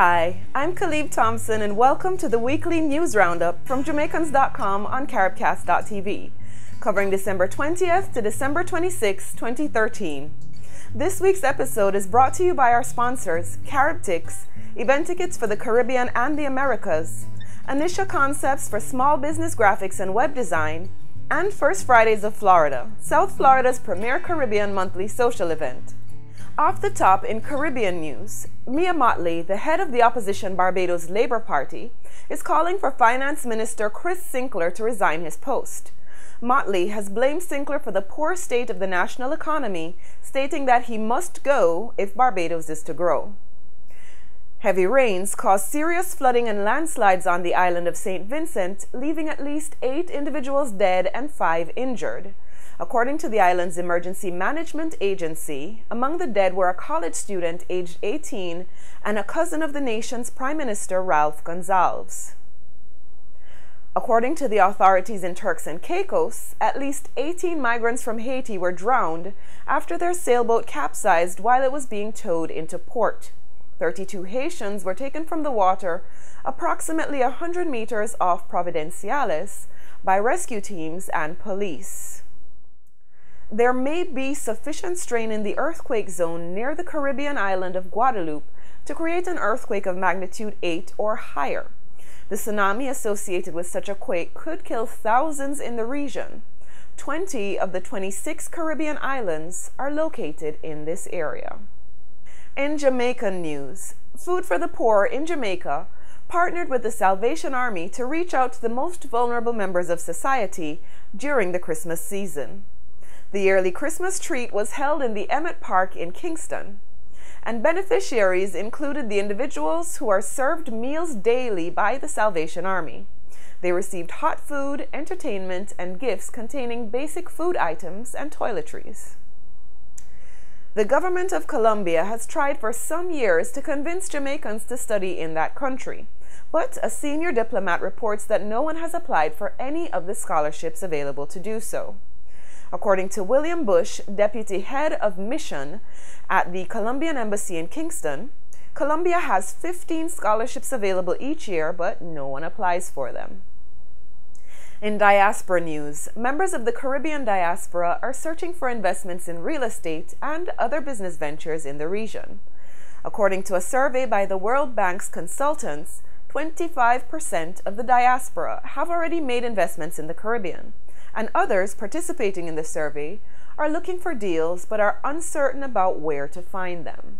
Hi, I'm Kaleeb Thompson and welcome to the weekly news roundup from Jamaicans.com on Caribcast.tv, covering December 20th to December 26, 2013. This week's episode is brought to you by our sponsors, CaribTix, event tickets for the Caribbean and the Americas, Anisha Concepts for small business graphics and web design, and First Fridays of Florida, South Florida's premier Caribbean monthly social event. Off the top in Caribbean news, Mia Mottley, the head of the opposition Barbados Labour Party, is calling for Finance Minister Chris Sinkler to resign his post. Mottley has blamed Sinkler for the poor state of the national economy, stating that he must go if Barbados is to grow. Heavy rains caused serious flooding and landslides on the island of St. Vincent, leaving at least 8 individuals dead and 5 injured. According to the island's emergency management agency, among the dead were a college student aged 18 and a cousin of the nation's Prime Minister Ralph Gonzalves. According to the authorities in Turks and Caicos, at least 18 migrants from Haiti were drowned after their sailboat capsized while it was being towed into port. 32 Haitians were taken from the water approximately 100 meters off Providenciales by rescue teams and police. There may be sufficient strain in the earthquake zone near the Caribbean island of Guadeloupe to create an earthquake of magnitude 8 or higher. The tsunami associated with such a quake could kill thousands in the region. 20 of the 26 Caribbean islands are located in this area. In Jamaican news, Food for the Poor in Jamaica partnered with the Salvation Army to reach out to the most vulnerable members of society during the Christmas season. The yearly Christmas treat was held in the Emmett Park in Kingston, and beneficiaries included the individuals who are served meals daily by the Salvation Army. They received hot food, entertainment, and gifts containing basic food items and toiletries. The government of Colombia has tried for some years to convince Jamaicans to study in that country, but a senior diplomat reports that no one has applied for any of the scholarships available to do so. According to William Bush, deputy head of mission at the Colombian Embassy in Kingston, Colombia has 15 scholarships available each year, but no one applies for them. In diaspora news, members of the Caribbean diaspora are searching for investments in real estate and other business ventures in the region. According to a survey by the World Bank's consultants, 25% of the diaspora have already made investments in the Caribbean, and others participating in the survey are looking for deals but are uncertain about where to find them.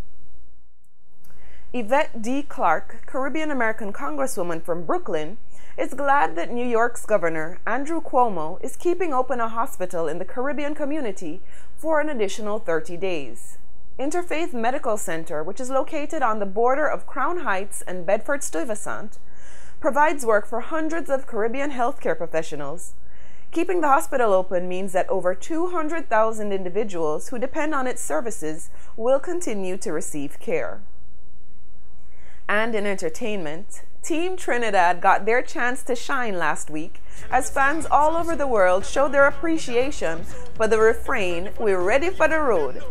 Yvette D. Clarke, Caribbean American Congresswoman from Brooklyn, is glad that New York's Governor Andrew Cuomo is keeping open a hospital in the Caribbean community for an additional 30 days. Interfaith Medical Center, which is located on the border of Crown Heights and Bedford-Stuyvesant, provides work for hundreds of Caribbean healthcare professionals. Keeping the hospital open means that over 200,000 individuals who depend on its services will continue to receive care. And in entertainment, Team Trinidad got their chance to shine last week as fans all over the world showed their appreciation for the refrain, "We're ready for the road."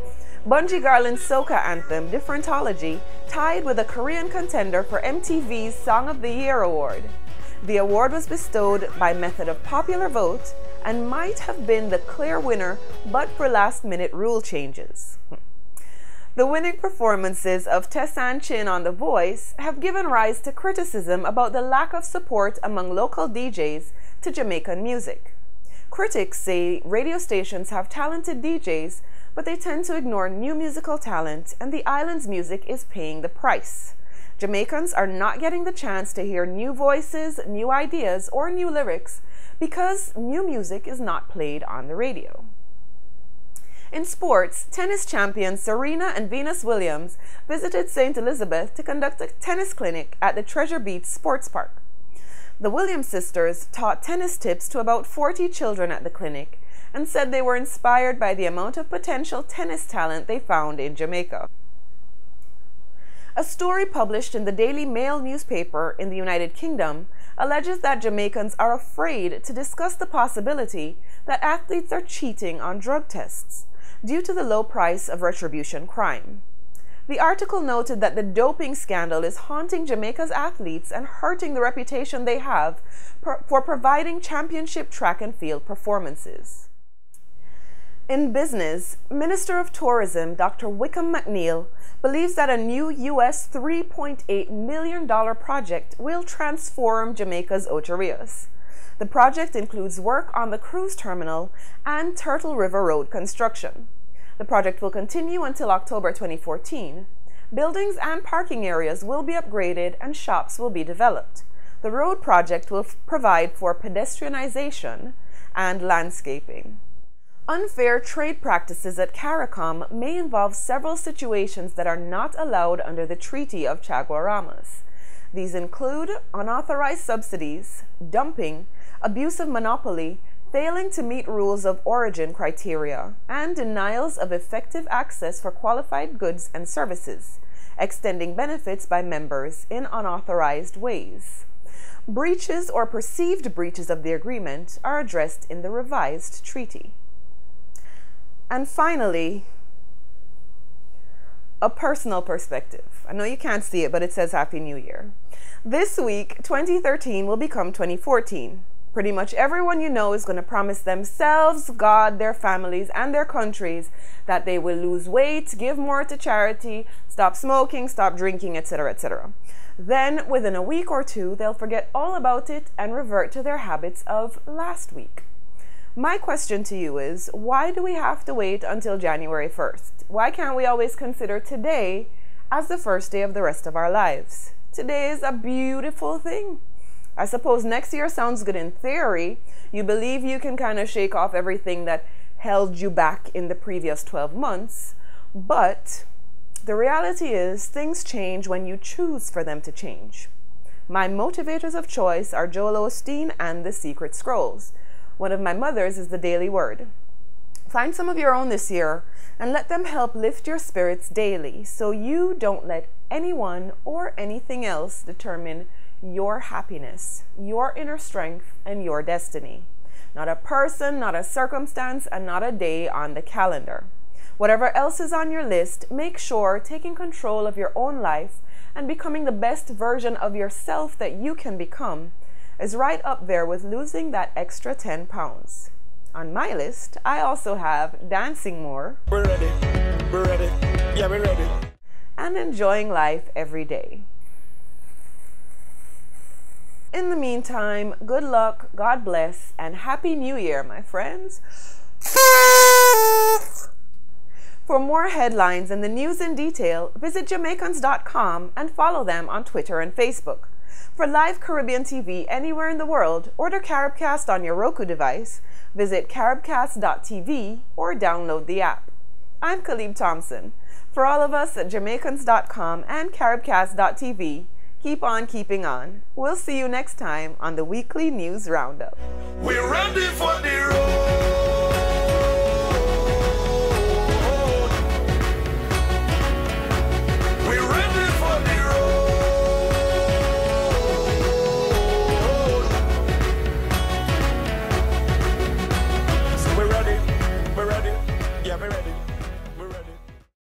Bungie Garland's soca anthem, Differentology, tied with a Korean contender for MTV's Song of the Year award. The award was bestowed by method of popular vote and might have been the clear winner but for last-minute rule changes. The winning performances of Tessanne Chin on The Voice have given rise to criticism about the lack of support among local DJs to Jamaican music. Critics say radio stations have talented DJs, but they tend to ignore new musical talent, and the island's music is paying the price. Jamaicans are not getting the chance to hear new voices, new ideas, or new lyrics because new music is not played on the radio. In sports, tennis champions Serena and Venus Williams visited St. Elizabeth to conduct a tennis clinic at the Treasure Beach Sports Park. The Williams sisters taught tennis tips to about 40 children at the clinic and said they were inspired by the amount of potential tennis talent they found in Jamaica. A story published in the Daily Mail newspaper in the United Kingdom alleges that Jamaicans are afraid to discuss the possibility that athletes are cheating on drug tests due to the low price of retribution crime. The article noted that the doping scandal is haunting Jamaica's athletes and hurting the reputation they have for providing championship track and field performances. In business, Minister of Tourism Dr. Wickham McNeil believes that a new US $3.8 million project will transform Jamaica's Ocho Rios. The project includes work on the cruise terminal and Turtle River Road construction. The project will continue until October 2014. Buildings and parking areas will be upgraded and shops will be developed. The road project will provide for pedestrianization and landscaping. Unfair trade practices at CARICOM may involve several situations that are not allowed under the Treaty of Chaguaramas. These include unauthorized subsidies, dumping, abuse of monopoly, failing to meet rules of origin criteria, and denials of effective access for qualified goods and services, extending benefits by members in unauthorized ways. Breaches or perceived breaches of the agreement are addressed in the revised treaty. And finally, a personal perspective. I know you can't see it, but it says Happy New Year. This week, 2013 will become 2014. Pretty much everyone you know is going to promise themselves, God, their families, and their countries that they will lose weight, give more to charity, stop smoking, stop drinking, etc., etc. Then, within a week or two, they'll forget all about it and revert to their habits of last week. My question to you is, why do we have to wait until January 1st? Why can't we always consider today as the first day of the rest of our lives? Today is a beautiful thing. I suppose next year sounds good in theory. You believe you can kind of shake off everything that held you back in the previous 12 months, but the reality is things change when you choose for them to change. My motivators of choice are Joel Osteen and The Secret Scrolls. One of my mother's is The Daily Word. Find some of your own this year and let them help lift your spirits daily so you don't let anyone or anything else determine your happiness, your inner strength, and your destiny. Not a person, not a circumstance, and not a day on the calendar. Whatever else is on your list, make sure taking control of your own life and becoming the best version of yourself that you can become is right up there with losing that extra 10 pounds. On my list, I also have dancing more. We're ready, yeah, we're ready. And enjoying life every day. In the meantime, good luck, God bless, and Happy New Year, my friends. For more headlines and the news in detail, visit Jamaicans.com and follow them on Twitter and Facebook. For live Caribbean TV anywhere in the world, order Caribcast on your Roku device, visit Caribcast.tv, or download the app. I'm Kaleeb Thompson. For all of us at Jamaicans.com and Caribcast.tv, keep on keeping on. We'll see you next time on the Weekly News Roundup. We're ready for the road.